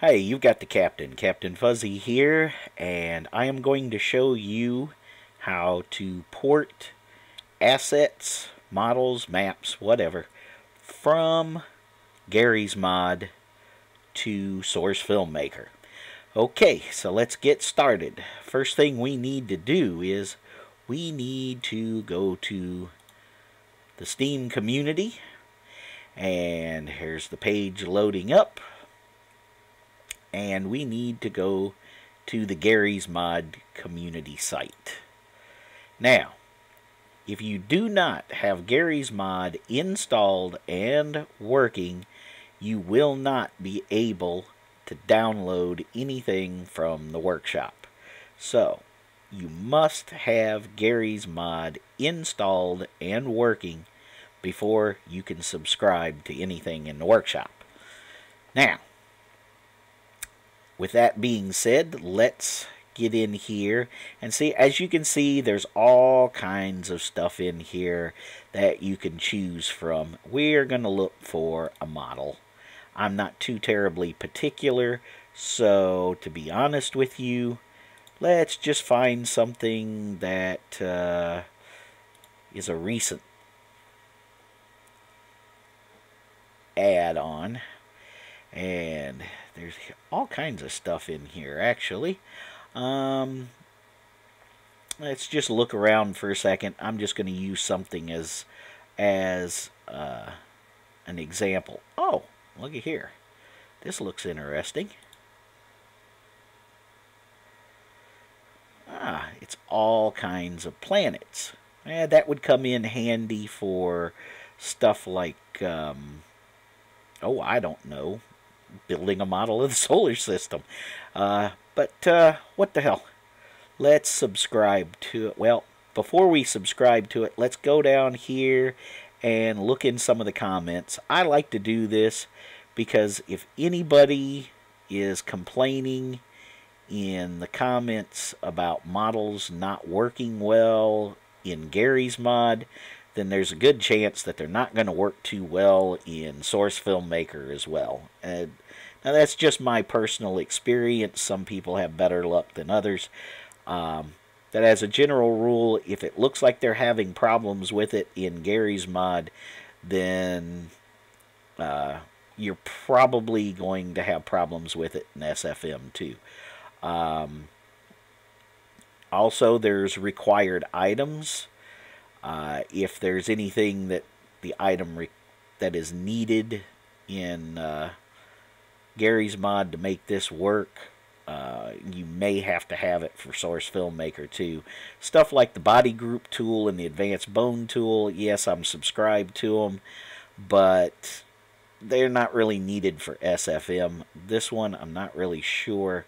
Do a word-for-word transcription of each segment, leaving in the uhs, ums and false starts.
Hey, you've got the Captain, Captain Fuzzy here, and I am going to show you how to port assets, models, maps, whatever, from Garry's Mod to Source Filmmaker. Okay, so let's get started. First thing we need to do is we need to go to the Steam community, and here's the page loading up. And we need to go to the Garry's Mod community site. Now, if you do not have Garry's Mod installed and working, you will not be able to download anything from the workshop. So, you must have Garry's Mod installed and working before you can subscribe to anything in the workshop. Now, with that being said, let's get in here and see. As you can see, there's all kinds of stuff in here that you can choose from. We're going to look for a model. I'm not too terribly particular, so to be honest with you, let's just find something that uh, is a recent add-on. And there's all kinds of stuff in here, actually. Um, let's just look around for a second. I'm just going to use something as as uh, an example. Oh, look at here. This looks interesting. Ah, it's all kinds of planets. Eh, that would come in handy for stuff like, um, oh, I don't know, building a model of the solar system. Uh, but uh, what the hell? Let's subscribe to it. Well, before we subscribe to it, let's go down here and look in some of the comments. I like to do this because if anybody is complaining in the comments about models not working well in Garry's Mod, then there's a good chance that they're not going to work too well in Source Filmmaker as well. And now, that's just my personal experience. Some people have better luck than others. Um, that as a general rule, if it looks like they're having problems with it in Garry's Mod, then uh, you're probably going to have problems with it in S F M too. Um, also, there's required items. Uh, if there's anything that the item re that is needed in uh, Garry's Mod to make this work, uh, you may have to have it for Source Filmmaker too. Stuff like the body group tool and the advanced bone tool, yes, I'm subscribed to them, but they're not really needed for S F M. This one, I'm not really sure,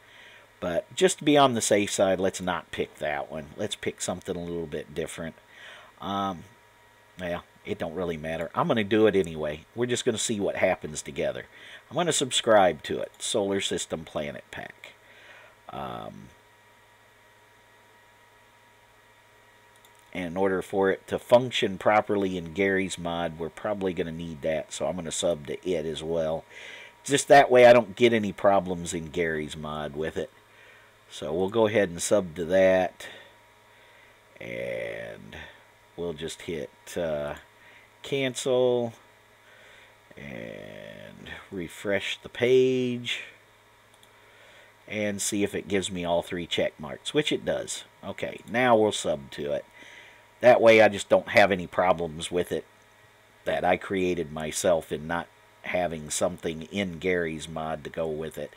but just to be on the safe side, let's not pick that one. Let's pick something a little bit different. Um, well, it don't really matter. I'm going to do it anyway. We're just going to see what happens together. I'm going to subscribe to it. Solar System Planet Pack. Um, and in order for it to function properly in Garry's Mod, we're probably going to need that, so I'm going to sub to it as well. Just that way I don't get any problems in Garry's Mod with it. So we'll go ahead and sub to that. And we'll just hit uh, cancel and refresh the page and see if it gives me all three check marks, which it does. Okay, now we'll sub to it. That way I just don't have any problems with it that I created myself in not having something in Garry's Mod to go with it.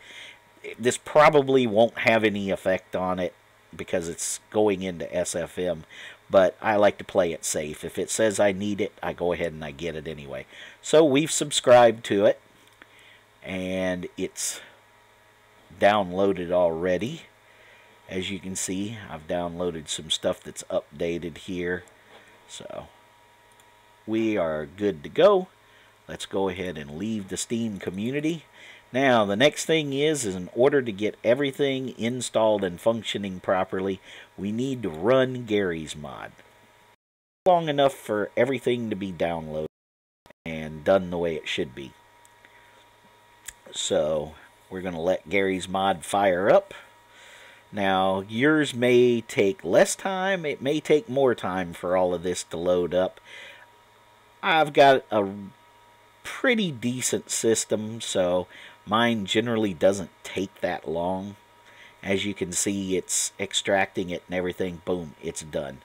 This probably won't have any effect on it because it's going into S F M, but I like to play it safe. If it says I need it, I go ahead and I get it anyway. So we've subscribed to it, and it's downloaded already. As you can see, I've downloaded some stuff that's updated here. So we are good to go. Let's go ahead and leave the Steam community. Now, the next thing is, is in order to get everything installed and functioning properly, we need to run Garry's Mod. Long enough for everything to be downloaded and done the way it should be. So, We're going to let Garry's Mod fire up. Now, yours may take less time. It may take more time for all of this to load up. I've got a pretty decent system, so mine generally doesn't take that long. As you can see, it's extracting it and everything. Boom, it's done.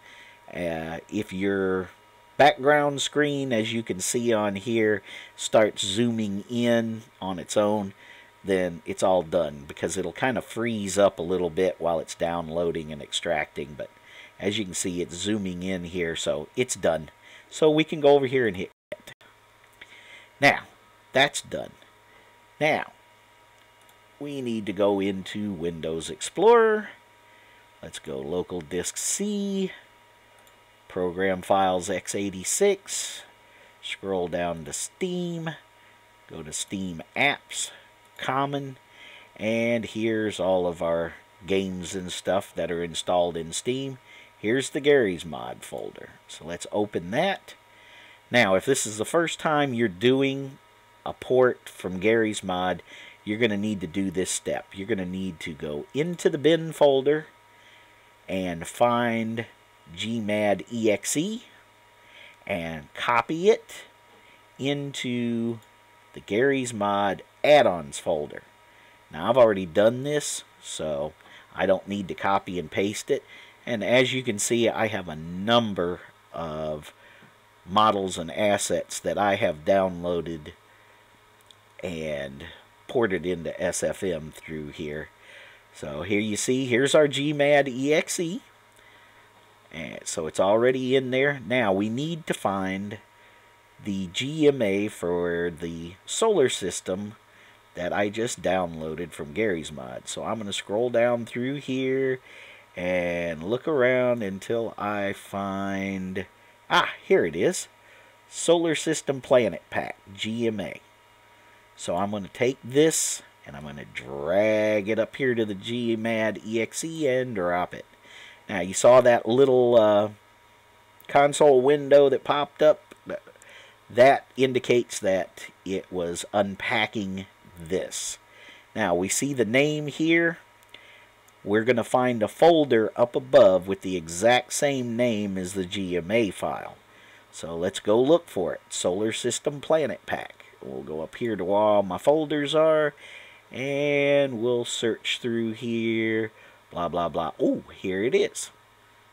Uh, if your background screen, as you can see on here, starts zooming in on its own, then it's all done, because it'll kind of freeze up a little bit while it's downloading and extracting. But as you can see, it's zooming in here, so it's done. So we can go over here and hit it. Now, that's done. Now, we need to go into Windows Explorer. Let's go local disk C, program files x eighty-six, scroll down to Steam, go to Steam apps, common, and here's all of our games and stuff that are installed in Steam. Here's the Garry's Mod folder. So let's open that. Now, if this is the first time you're doing a port from Garry's Mod, you're going to need to do this step. You're going to need to go into the bin folder and find gmad dot E X E and copy it into the Garry's Mod add-ons folder. Now, I've already done this, so I don't need to copy and paste it. And as you can see, I have a number of models and assets that I have downloaded and ported into S F M through here. So here you see, here's our gmad dot E X E, and so it's already in there. Now we need to find the G M A for the solar system that I just downloaded from Garry's Mod. So I'm going to scroll down through here and look around until I find, ah, here it is, Solar System Planet Pack, G M A. So I'm going to take this and I'm going to drag it up here to the gmad dot E X E and drop it. Now, you saw that little uh, console window that popped up? That indicates that it was unpacking this. Now, we see the name here. We're going to find a folder up above with the exact same name as the G M A file. So let's go look for it. Solar System Planet Pack. We'll go up here to where all my folders are, and we'll search through here. Blah, blah, blah. Oh, here it is.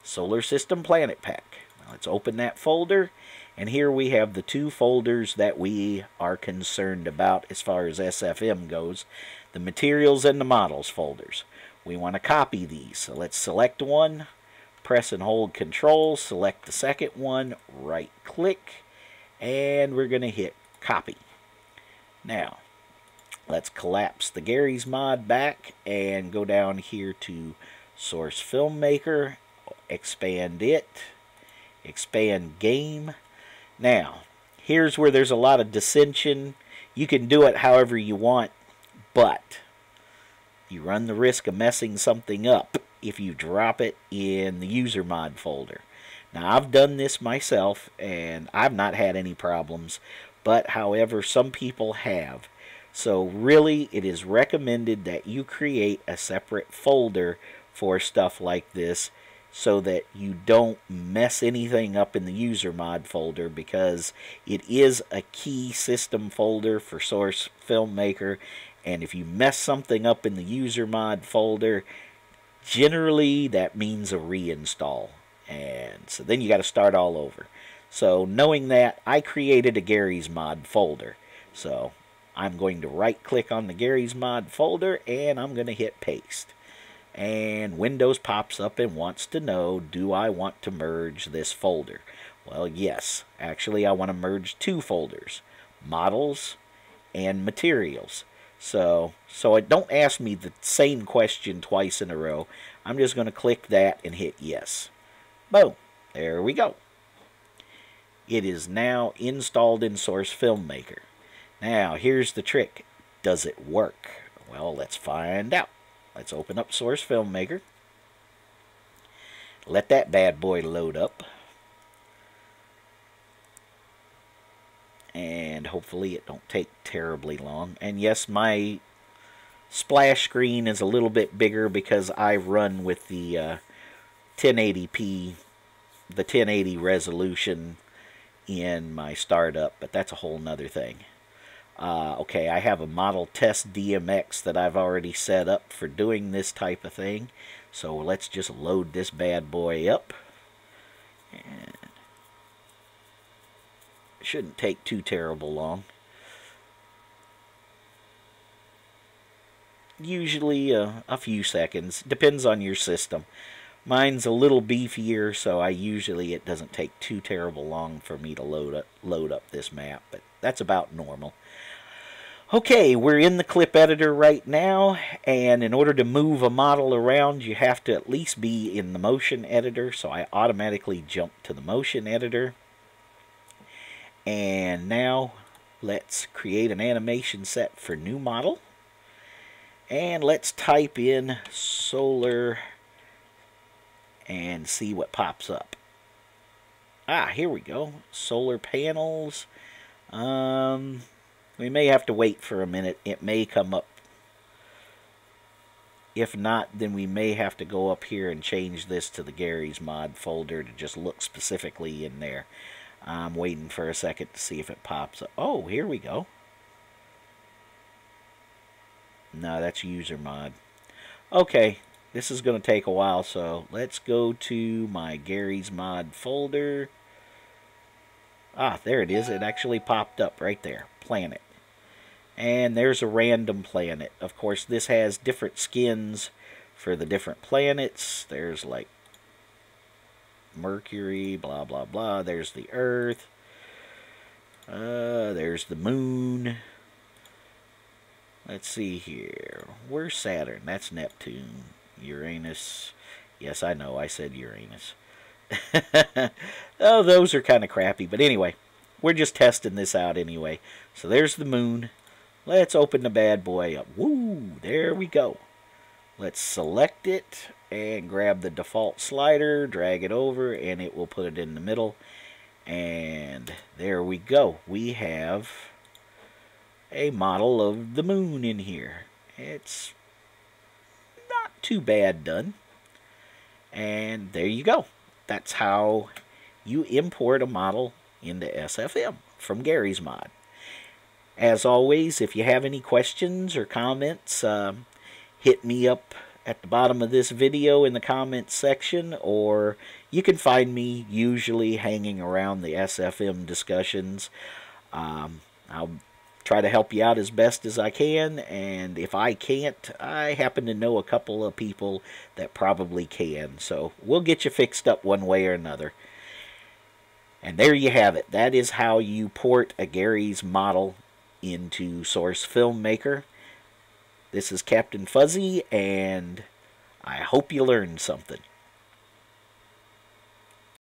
Solar System Planet Pack. Now, let's open that folder. And here we have the two folders that we are concerned about as far as S F M goes, the materials and the models folders. We want to copy these. So let's select one, press and hold control, select the second one, right click, and we're going to hit copy. Now, let's collapse the Garry's Mod back and go down here to Source Filmmaker, expand it, expand game. Now, here's where there's a lot of dissension. You can do it however you want, but you run the risk of messing something up if you drop it in the user mod folder. Now, I've done this myself, and I've not had any problems, but however, some people have. So really, it is recommended that you create a separate folder for stuff like this, so that you don't mess anything up in the user mod folder, because it is a key system folder for Source Filmmaker, and if you mess something up in the user mod folder, generally that means a reinstall, and so then you got to start all over. So knowing that, I created a Garry's Mod folder, so I'm going to right click on the Garry's Mod folder and I'm going to hit paste. And Windows pops up and wants to know, do I want to merge this folder? Well, yes. Actually, I want to merge two folders, models and materials. So, so it don't ask me the same question twice in a row. I'm just going to click that and hit yes. Boom. There we go. It is now installed in Source Filmmaker. Now, here's the trick. Does it work? Well, let's find out. Let's open up Source Filmmaker. Let that bad boy load up. And hopefully it don't take terribly long. And yes, my Splash screen is a little bit bigger because I run with the uh, ten eighty p, the ten eighty resolution in my startup, but that's a whole nother thing. Uh, okay, I have a model test D M X that I've already set up for doing this type of thing. So let's just load this bad boy up. And it shouldn't take too terrible long. Usually uh, a few seconds. Depends on your system. Mine's a little beefier, so I usually it doesn't take too terrible long for me to load up load up this map, but that's about normal. Okay, we're in the clip editor right now, and in order to move a model around, you have to at least be in the motion editor, so I automatically jump to the motion editor. And now let's create an animation set for new model. And let's type in solar and see what pops up. Ah, here we go. Solar panels. Um, we may have to wait for a minute. It may come up. If not, then we may have to go up here and change this to the Garry's Mod folder to just look specifically in there. I'm waiting for a second to see if it pops up. Oh, here we go. No, that's user mod. Okay, this is going to take a while, so let's go to my Garry's Mod folder. Ah, there it is. It actually popped up right there. Planet. And there's a random planet. Of course, this has different skins for the different planets. There's like Mercury, blah, blah, blah. There's the Earth. Uh, there's the Moon. Let's see here. Where's Saturn? That's Neptune. Uranus. Yes, I know. I said Uranus. Oh, those are kind of crappy. But anyway, we're just testing this out anyway. So there's the moon. Let's open the bad boy up. Woo! There we go. Let's select it and grab the default slider, drag it over, and it will put it in the middle. And there we go. We have a model of the moon in here. It's not too bad done. And there you go. That's how you import a model into S F M from Garry's Mod. As always, if you have any questions or comments, um, hit me up at the bottom of this video in the comments section, or you can find me usually hanging around the S F M discussions. Um, I'll try to help you out as best as I can, and if I can't, I happen to know a couple of people that probably can. So we'll get you fixed up one way or another. And there you have it. That is how you port a Garry's model into Source Filmmaker. This is Captain Fuzzy, and I hope you learned something.